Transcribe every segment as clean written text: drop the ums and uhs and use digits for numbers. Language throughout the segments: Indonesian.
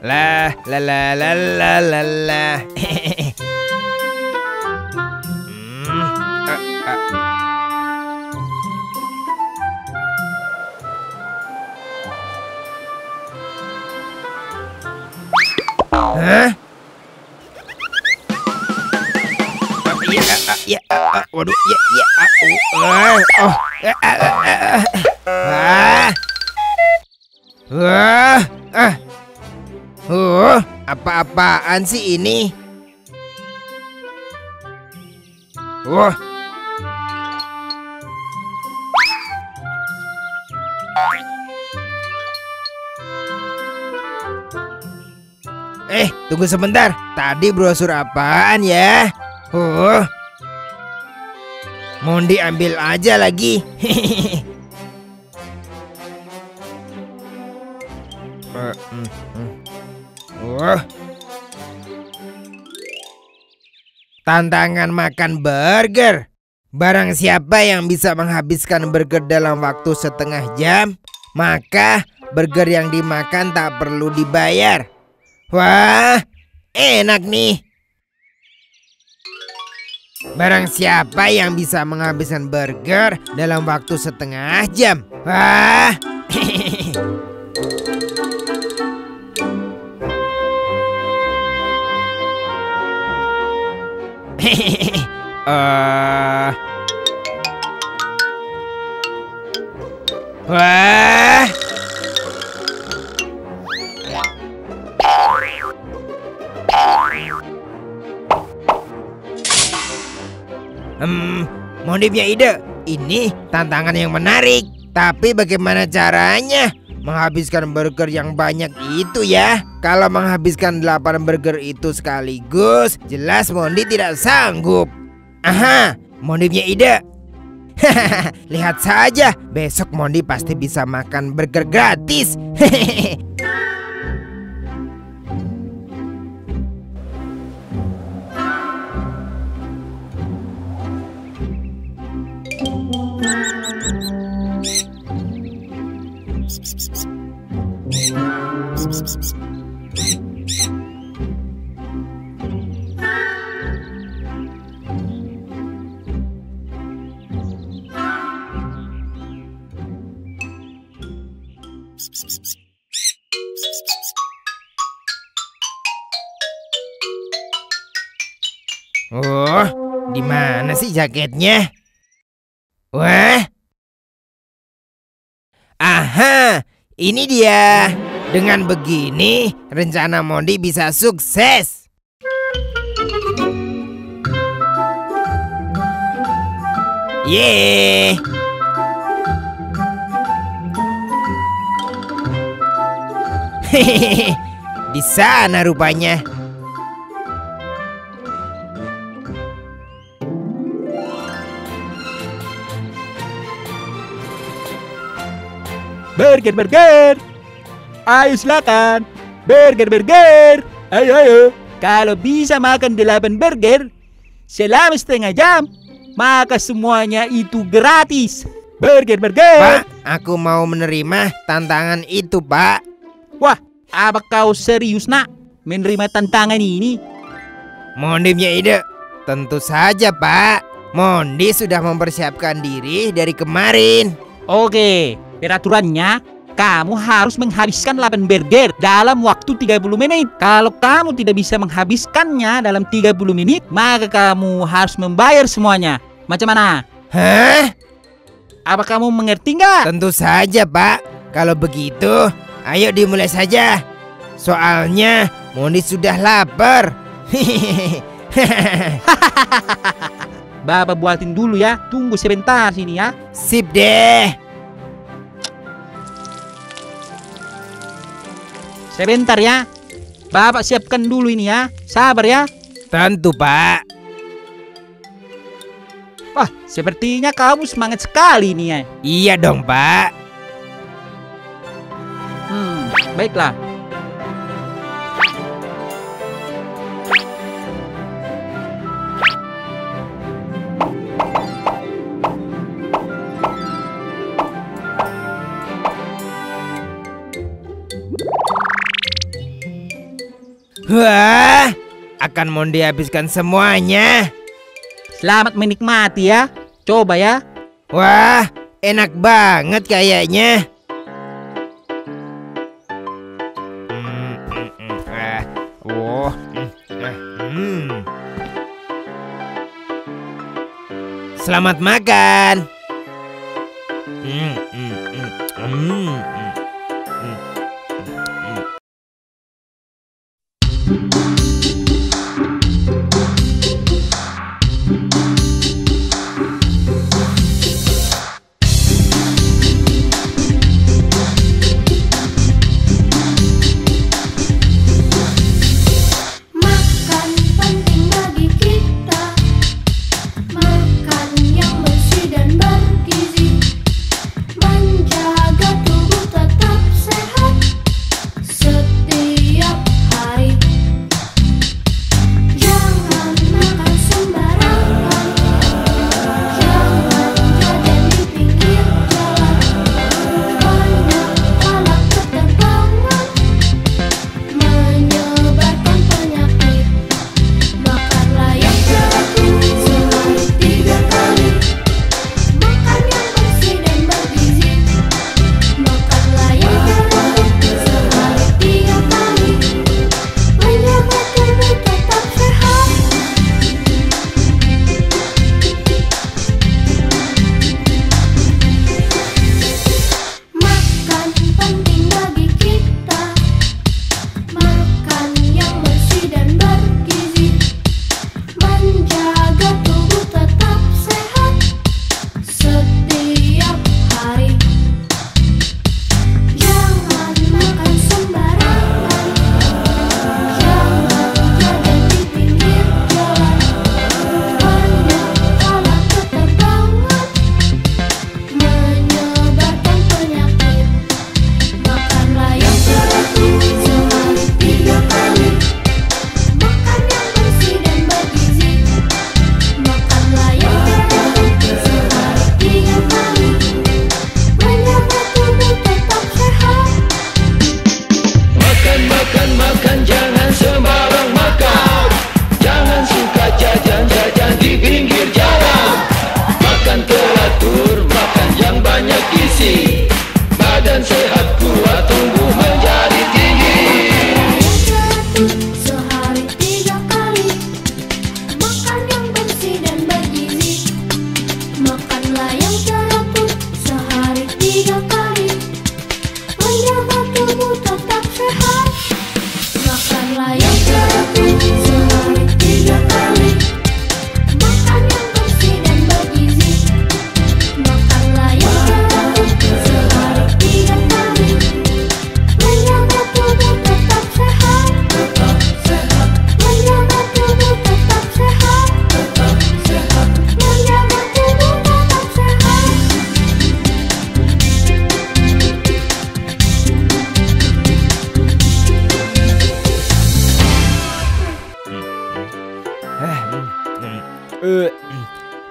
La la la la la la la. Hah? Ya, waduh, ya, oh, apa-apaan sih ini? Wah. Tunggu sebentar. Tadi brosur apaan ya? Mondi ambil aja lagi. Tantangan makan burger. Barang siapa yang bisa menghabiskan burger dalam waktu setengah jam, maka burger yang dimakan tak perlu dibayar. Wah, enak nih. Barang siapa yang bisa menghabiskan burger dalam waktu setengah jam. Wah. Wah. Mondi punya ide. Ini tantangan yang menarik. Tapi bagaimana caranya menghabiskan burger yang banyak itu ya? Kalau menghabiskan 8 burger itu sekaligus, jelas Mondi tidak sanggup. Aha, Mondi punya ide. Lihat saja, besok Mondi pasti bisa makan burger gratis. Di mana sih jaketnya? Wah. Aha, ini dia. Dengan begini, rencana Mondi bisa sukses. Yeay. Hehehe, di sana rupanya. Burger, burger. Ayo silakan. Burger, burger. Ayo, ayo. Kalau bisa makan 8 burger selama setengah jam, maka semuanya itu gratis. Burger, burger. Pak, aku mau menerima tantangan itu, Pak. Wah, apa kau serius nak menerima tantangan ini? Mondi punya ide. Tentu saja, Pak. Mondi sudah mempersiapkan diri dari kemarin. Oke, peraturannya kamu harus menghabiskan 8 burger dalam waktu 30 menit. Kalau kamu tidak bisa menghabiskannya dalam 30 menit, maka kamu harus membayar semuanya. Macam mana? Hah? Apa kamu mengerti nggak? Tentu saja, Pak. Kalau begitu, ayo dimulai saja. Soalnya Mondi sudah lapar. Bapak buatin dulu ya. Tunggu sebentar sini ya. Sip deh. Sebentar ya. Bapak siapkan dulu ini ya. Sabar ya. Tentu, Pak. Wah, sepertinya kamu semangat sekali nih ya. Iya dong, Pak. Baiklah. Wah, akan mau dihabiskan semuanya. Selamat menikmati ya. Coba ya. Wah, enak banget kayaknya. Selamat makan.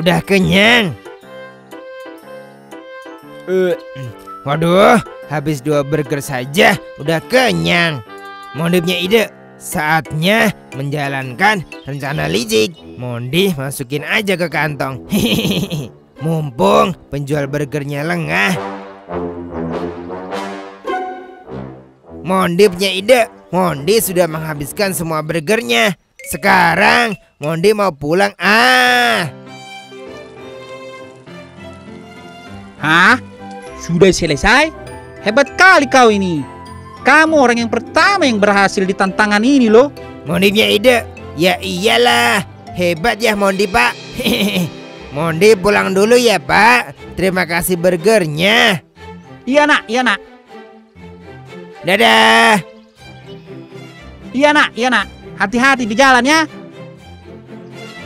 Udah kenyang. Waduh, habis 2 burger saja udah kenyang. Mondipnya ide, saatnya menjalankan rencana licik. Mondi masukin aja ke kantong. Mumpung penjual burgernya lengah. Mondi punya ide. Mondi sudah menghabiskan semua burgernya. Sekarang Mondi mau pulang. Hah? Sudah selesai? Hebat kali kau ini. Kamu orang yang pertama yang berhasil di tantangan ini loh. Mondi punya ide. Ya iyalah. Hebat ya Mondi pak. Mondi pulang dulu ya pak. Terima kasih burgernya. Iya nak, iya nak. Dadah. Iya nak, iya nak. Hati-hati di jalan ya.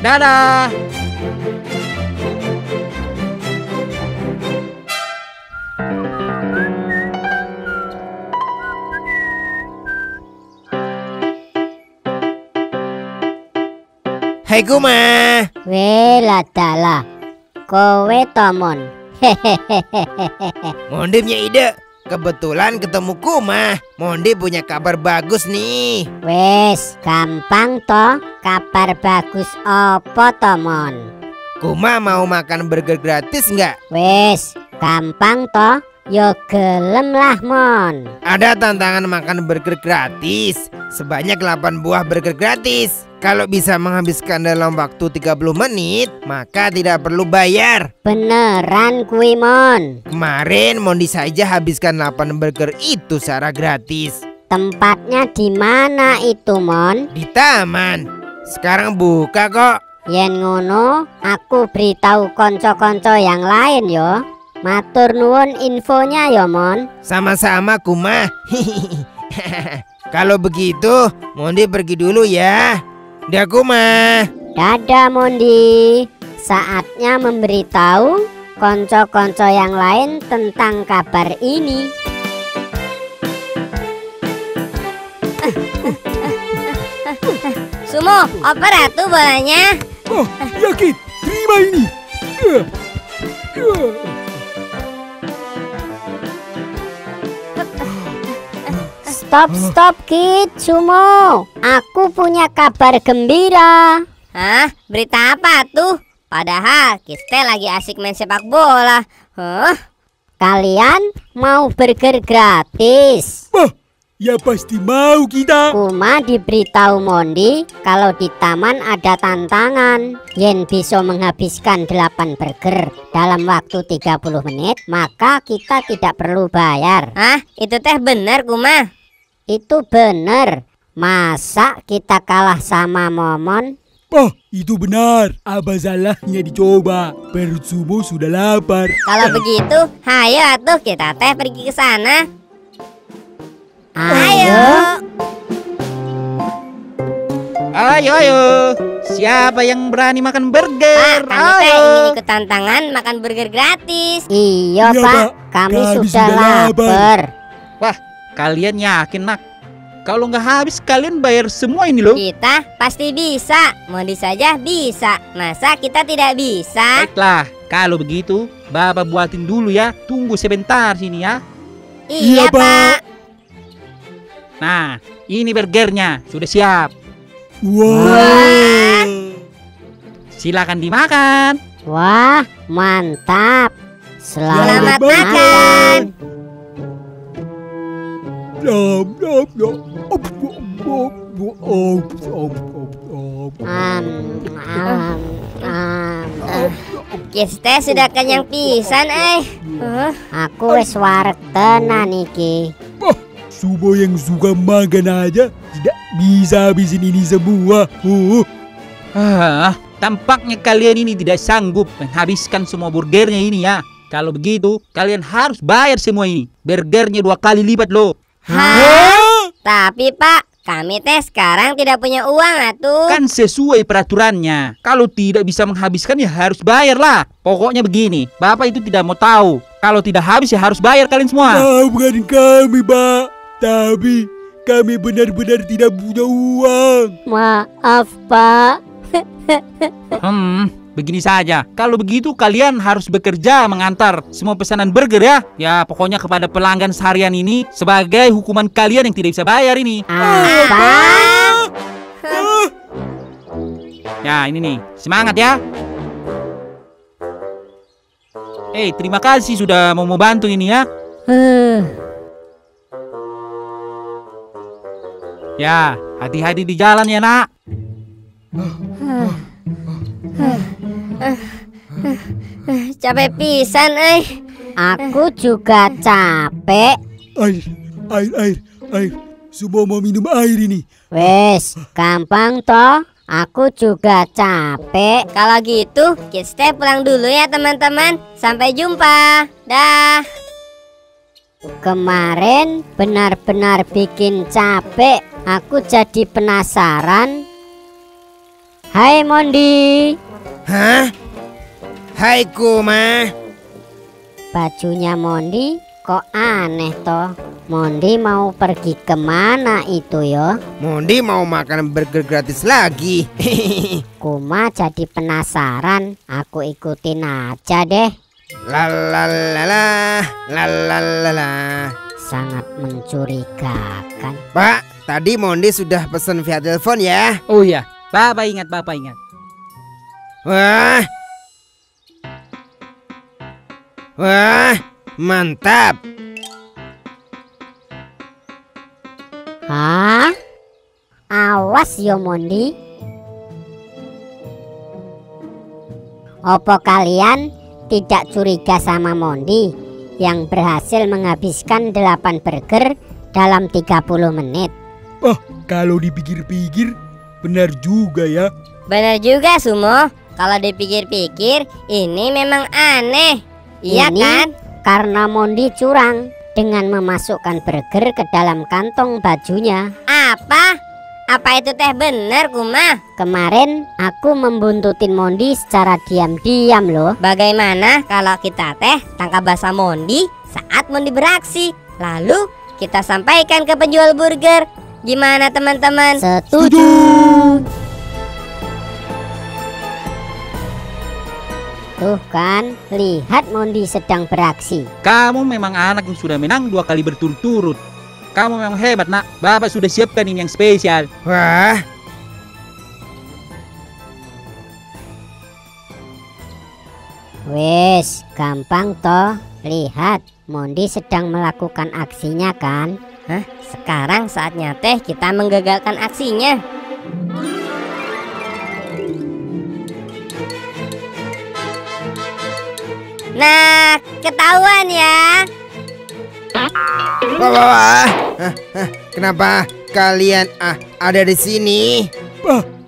Dadah. Hai kuma. Welatala. Kowe tomon. Mondi punya ide. Kebetulan ketemu Kuma. Mondi punya kabar bagus nih. Wes, gampang toh. Kabar bagus opo toh, Mon? Kuma mau makan burger gratis nggak? Wes, gampang toh. Yo gelem lah, Mon. Ada tantangan makan burger gratis. Sebanyak 8 buah burger gratis. Kalau bisa menghabiskan dalam waktu 30 menit, maka tidak perlu bayar. Beneran kui, Mon? Kemarin Mondi saja habiskan 8 burger itu secara gratis. Tempatnya di mana itu, Mon? Di taman. Sekarang buka kok. Yen ngono, aku beritahu konco-konco yang lain yo. Matur nuwun infonya yo, Mon. Sama-sama, Kuma. Kalau begitu, Mondi pergi dulu ya. Dadah, Kuma. Dadah, Mondi. Saatnya memberitahu konco-konco yang lain tentang kabar ini. Sumo, oper atuh bolanya. Oh, yakin, terima ini. Stop, Kid, Sumo. Aku punya kabar gembira. Hah? Berita apa tuh? Padahal kita lagi asik main sepak bola. Huh? Kalian mau burger gratis? Wah, ya pasti mau kita. Kuma diberitahu Mondi kalau di taman ada tantangan. Yen bisa menghabiskan 8 burger dalam waktu 30 menit, maka kita tidak perlu bayar. Hah? Itu teh bener, Kuma? Itu bener. Masa kita kalah sama Momon? Oh, itu benar. Apa salahnya dicoba? Perut Sumo sudah lapar. Kalau begitu, hayo atuh kita teh pergi ke sana. Ayo. Ayo. Siapa yang berani makan burger? Kami teh ingin ikut tantangan makan burger gratis. Iya, Pak. Kami sudah lapar. Wah, kalian yakin nak? Kalau nggak habis kalian bayar semua ini loh. Kita pasti bisa. Mondi saja bisa. Masa kita tidak bisa? Baiklah, kalau begitu Bapak buatin dulu ya. Tunggu sebentar sini ya. Iya, Pak. Nah, ini burgernya sudah siap. Wah. Silakan dimakan. Wah, mantap. Selamat makan. Kita sudah kenyang pisan, Aku wis wareg tenan iki. Sumo yang suka makan aja tidak bisa habisin ini semua. Tampaknya kalian ini tidak sanggup menghabiskan semua burgernya ini ya. Kalau begitu kalian harus bayar semua ini. Burgernya 2 kali lipat loh. Hah? Tapi Pak, kami teh sekarang tidak punya uang atuh. Kan sesuai peraturannya. Kalau tidak bisa menghabiskan ya harus bayar lah. Pokoknya begini, Bapak itu tidak mau tahu. Kalau tidak habis ya harus bayar kalian semua. Bukan kami, Pak. Tapi kami benar-benar tidak punya uang. Maaf, Pak. Begini saja, kalau begitu kalian harus bekerja mengantar semua pesanan burger ya. Ya pokoknya kepada pelanggan seharian ini sebagai hukuman kalian yang tidak bisa bayar ini. Ya ini nih, semangat ya. Terima kasih sudah mau membantu ini ya. Ya, hati-hati di jalan ya nak. Capek pisan, Aku juga capek. Air. Sumo mau minum air ini. Wes, gampang toh. Aku juga capek. Kalau gitu, kita pulang dulu ya teman-teman. Sampai jumpa. Dah. Kemarin benar-benar bikin capek. Aku jadi penasaran. Hai Mondi. Hah? Hai Kuma. Bajunya Mondi kok aneh toh. Mondi mau pergi kemana itu yo? Mondi mau makan burger gratis lagi. Kuma jadi penasaran. Aku ikutin aja deh. La la la la la la la la. Sangat mencurigakan. Pak, tadi Mondi sudah pesan via telepon ya? Oh iya, Bapak ingat, Bapak ingat. Wah. Wah, mantap. Hah? Awas yo Mondi. Opo kalian tidak curiga sama Mondi yang berhasil menghabiskan 8 burger dalam 30 menit? Oh, kalau dipikir-pikir benar juga ya. Benar juga Sumo, kalau dipikir-pikir ini memang aneh. Iya kan? Karena Mondi curang dengan memasukkan burger ke dalam kantong bajunya. Apa? Apa itu teh bener Kuma? Kemarin aku membuntutin Mondi secara diam-diam loh. Bagaimana kalau kita teh tangkap basah Mondi saat Mondi beraksi, lalu kita sampaikan ke penjual burger? Gimana teman-teman? Setuju. Tuh kan, lihat Mondi sedang beraksi. Kamu memang anak yang sudah menang 2 kali berturut-turut. Kamu memang hebat nak, Bapak sudah siapkan ini yang spesial. Wah. Wes, gampang toh. Lihat, Mondi sedang melakukan aksinya kan. Hah? Sekarang saatnya teh kita menggagalkan aksinya. Nah, ketahuan ya. Wah, kenapa kalian ada di sini?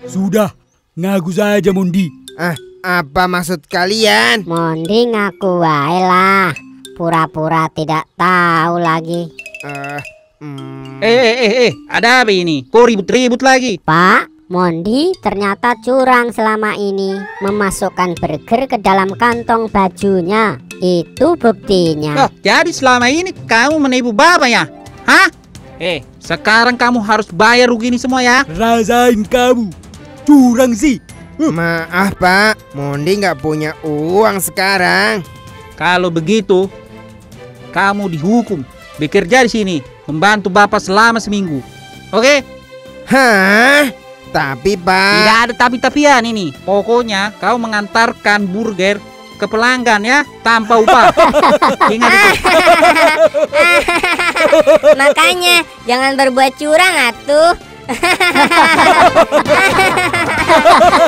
Sudah ngaku saja Mondi. Apa maksud kalian? Mondi ngaku wae lah, pura-pura tidak tahu lagi. Ada apa ini? Kok ribut-ribut lagi? Pak, Mondi ternyata curang selama ini, memasukkan burger ke dalam kantong bajunya. Itu buktinya. Jadi selama ini kamu menipu Bapak ya? Hah? Sekarang kamu harus bayar rugi ini semua ya. Rasain kamu curang sih. Maaf Pak, Mondi nggak punya uang sekarang. Kalau begitu, kamu dihukum, bekerja di sini, membantu Bapak selama seminggu. Oke? Hah? Tapi Pak, tidak ada tapi-tapian ini. Pokoknya kau mengantarkan burger ke pelanggan ya, tanpa upah. Ingat itu. Makanya jangan berbuat curang atuh.